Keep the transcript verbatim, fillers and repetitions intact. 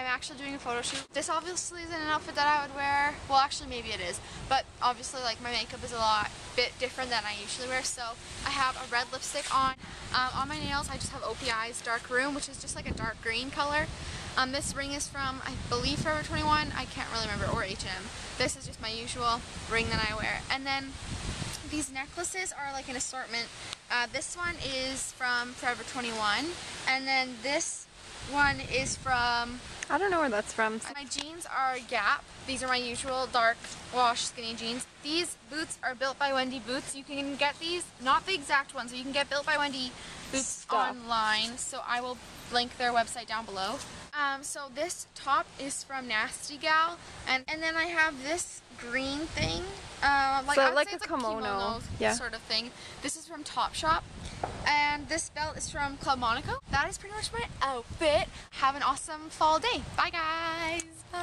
I'm actually doing a photo shoot. This obviously isn't an outfit that I would wear. Well, actually maybe it is, but obviously like my makeup is a lot bit different than I usually wear. So I have a red lipstick on. Um, on my nails, I just have O P I's Dark Room, which is just like a dark green color. Um, this ring is from, I believe, Forever twenty-one. I can't really remember, or H and M. This is just my usual ring that I wear. And then these necklaces are like an assortment. Uh, this one is from Forever twenty-one, and then this one is from, I don't know where that's from. My jeans are Gap. These are my usual dark wash skinny jeans. These boots are Built by Wendy boots. You can get these, not the exact ones, but you can get Built by Wendy boots Stop. online. So I will link their website down below. Um, so this top is from Nasty Gal, and, and then I have this green thing. Uh, like, so I would like say it's a kimono, like kimono yeah. sort of thing. This is from Topshop, and this belt is from Club Monaco. That is pretty much my outfit. Have an awesome fall day. Bye guys. Bye.